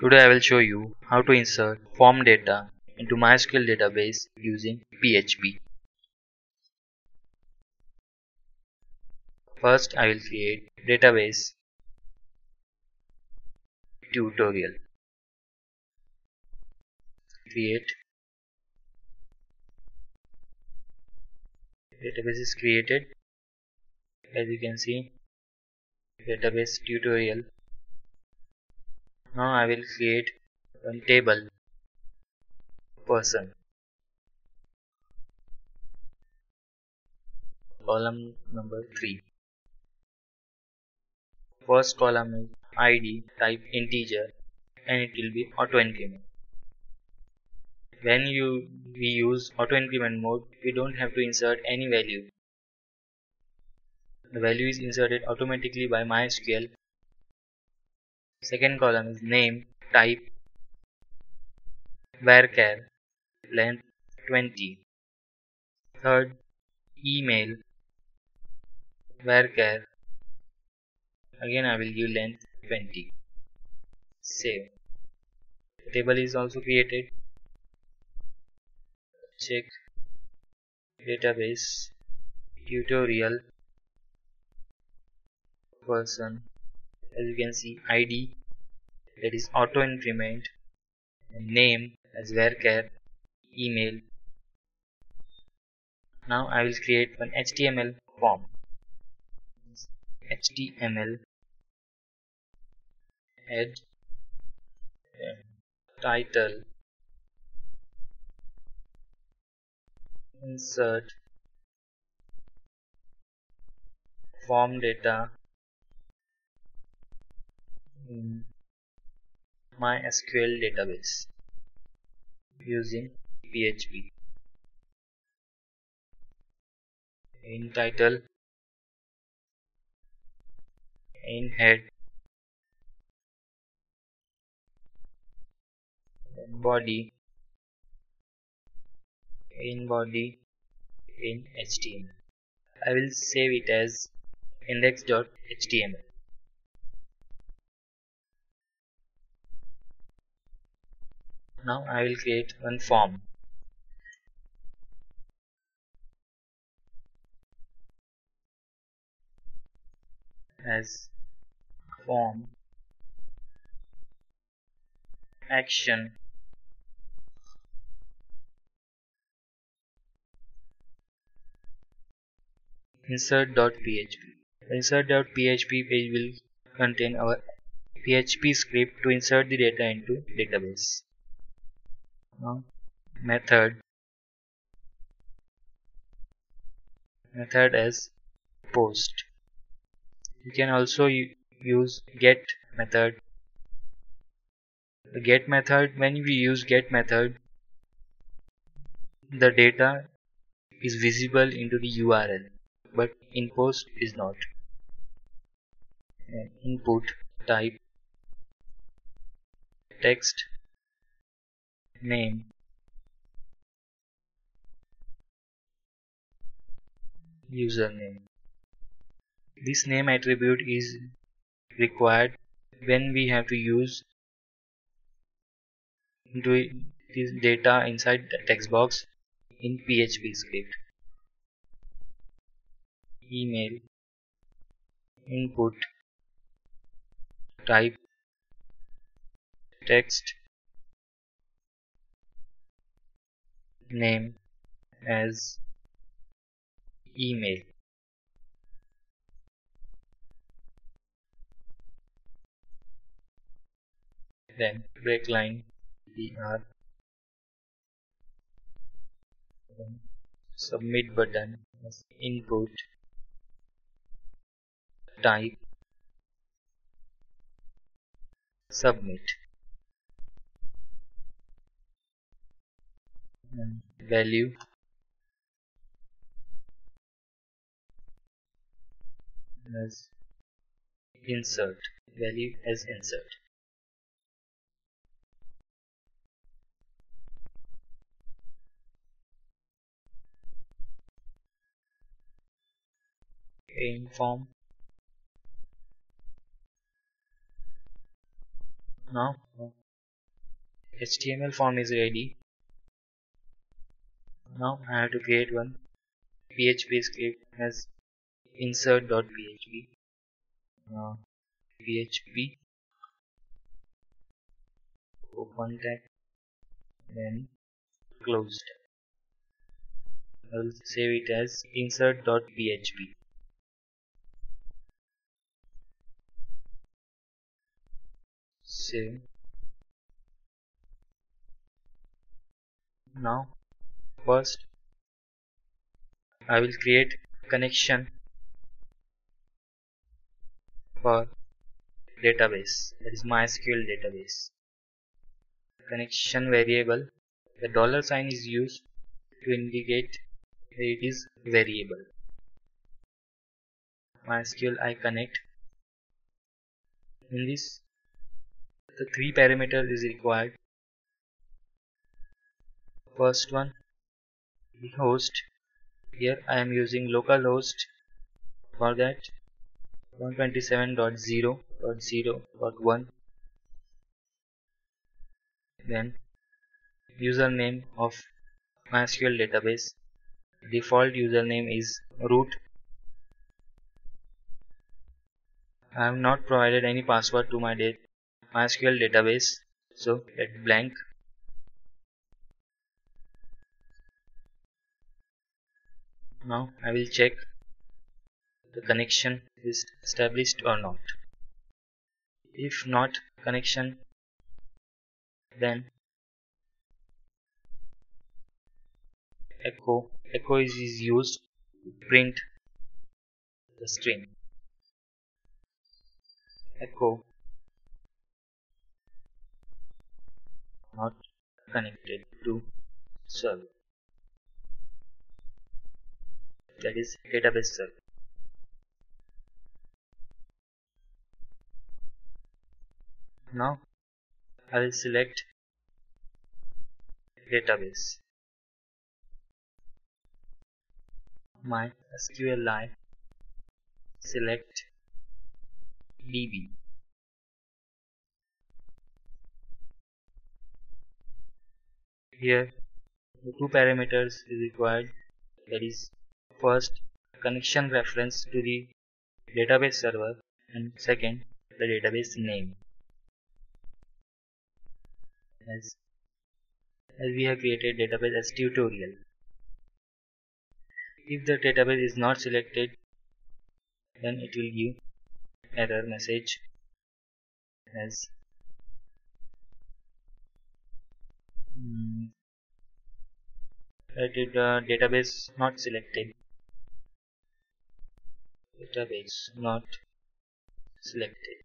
Today I will show you how to insert form data into MySQL database using PHP. First I will create database tutorial. Create database is created. As you can see, database tutorial. Now I will create one table, person, column number 3. First column is ID, type integer, and it will be auto increment. When we use auto increment mode, we don't have to insert any value. The value is inserted automatically by MySQL. Second column is name, type, varchar, length 20. Third, email, varchar, again I will give length 20. Save. The table is also created. Check database tutorial person. As you can see, ID, that is auto increment, and name as varchar, email. Now I will create an HTML form. HTML head, title, insert form data in MySQL database using PHP. In title, in head, body, in body, in HTML. I will save it as index.html. Now I will create one form. As form action insert.php. Insert.php page will contain our PHP script to insert the data into database. Now method as post. You can also use get method. The get method, when we use get method, the data is visible into the URL, but in post is not. And input type text, name, username. This name attribute is required when we have to use this data inside the text box in PHP script. Email, input type text, name as email. Then break line br, submit button as input type submit, and value as insert, value as insert. In form. Now HTML form is ready. Now I have to create one PHP script as insert.php. PHP open tab, then closed. I will save it as insert.php. Save. Now first I will create connection for database, that is MySQL database. Connection variable, the $sign is used to indicate that it is variable. MySQL I connect. In this, the 3 parameters is required. First one, the host. Here I am using localhost. For that, 127.0.0.1. Then username of MySQL database. Default username is root. I have not provided any password to my MySQL database, so let blank. Now I will check the connection is established or not. If not connection, then echo is used to print the string. Echo not connected to server, that is database server. Now I will select database MySQL, select DB. Here the 2 parameters is required, that is first connection reference to the database server and second the database name. As we have created database as tutorial. If the database is not selected, then it will give error message as that database not selected. Database not selected.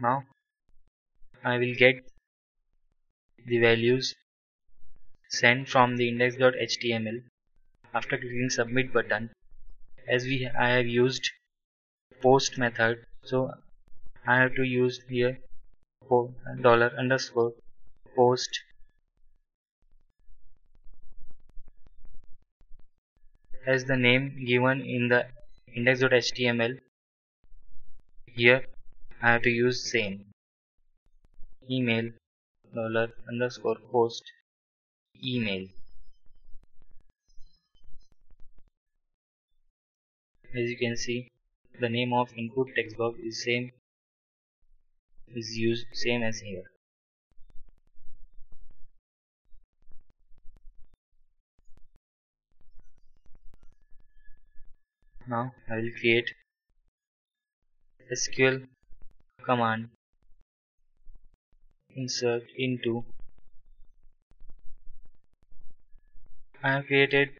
Now I will get the values sent from the index.html after clicking submit button. As I have used post method, so I have to use here for $_post as the name given in the index.html. Here I have to use same email $_post email. As you can see, the name of input text box is same, is used same as here. Now I will create SQL command insert into. I have created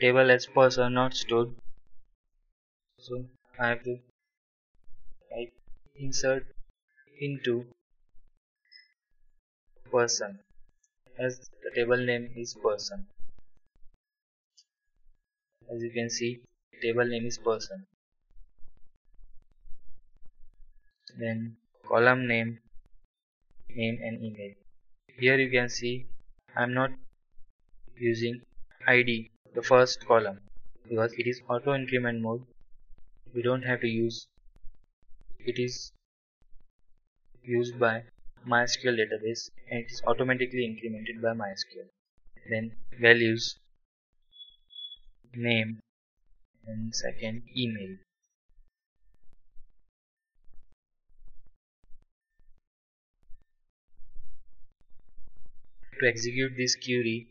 table as person not stored, so I have to type insert into person as the table name is person. As you can see, table name is person. Then column name, name and email. Here you can see I am not using ID, the first column, because it is auto increment mode. We don't have to use it. Is used by MySQL database and it is automatically implemented by MySQL. Then values, name, and second email. To execute this query,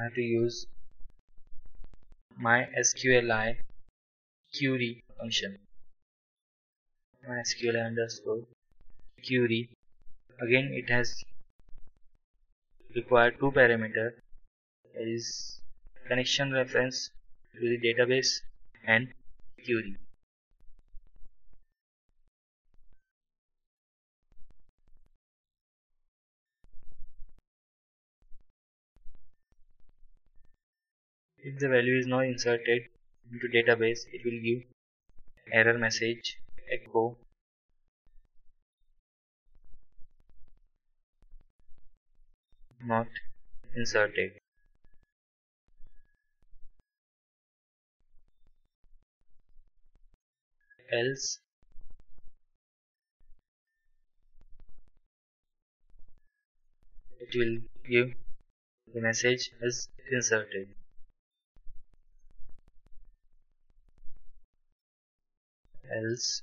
I have to use mysqli query function. mysqli_query. Again, it has required two parameters, that is connection reference to the database and query. If the value is not inserted into database, it will give error message echo. Not inserted. Else it will give the message as inserted. Else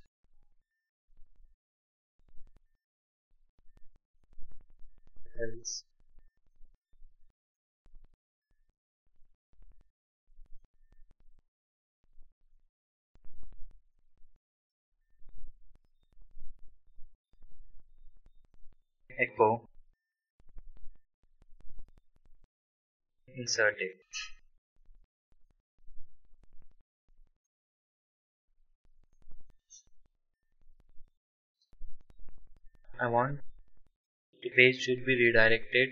else echo inserted. I want the page should be redirected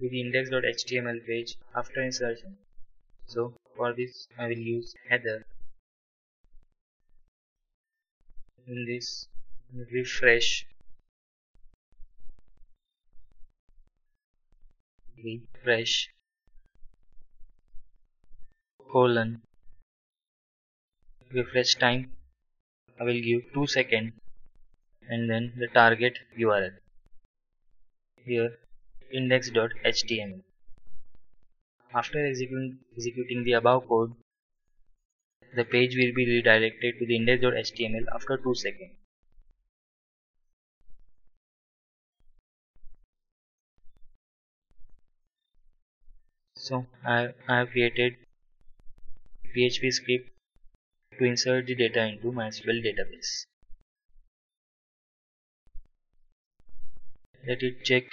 to the index.html page after insertion. So for this I will use header. In this refresh colon refresh time I will give 2 seconds. And then the target URL here index.html. After executing the above code, the page will be redirected to the index.html after 2 seconds. So I have created PHP script to insert the data into MySQL database. Let it check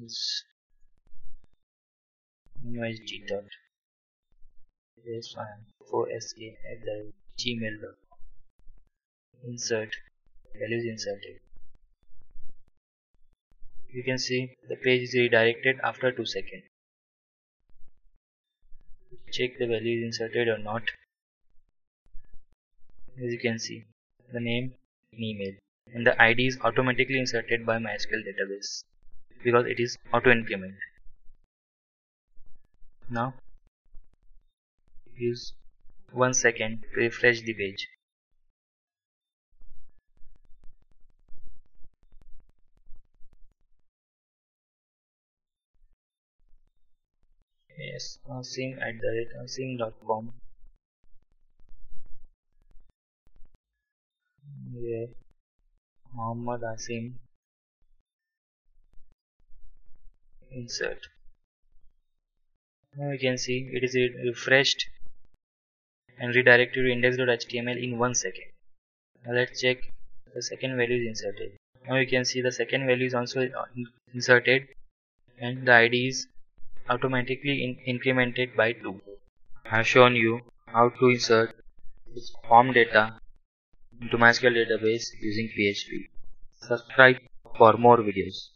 this mysg.jsfile4sa@gmail.com. Insert values inserted. You can see the page is redirected after 2 seconds. Check the value is inserted or not. As you can see, the name and email and the ID is automatically inserted by MySQL database because it is auto-implemented. Now use 1 second to refresh the page. Yes, asim@asim.com. Yeah, Muhammad Asim. Insert. Now you can see it is refreshed and redirected to index.html in 1 second. Now let's check the second value is inserted. Now you can see the second value is also inserted and the ID is automatically incremented by 2. I have shown you how to insert form data into MySQL database using PHP. Subscribe for more videos.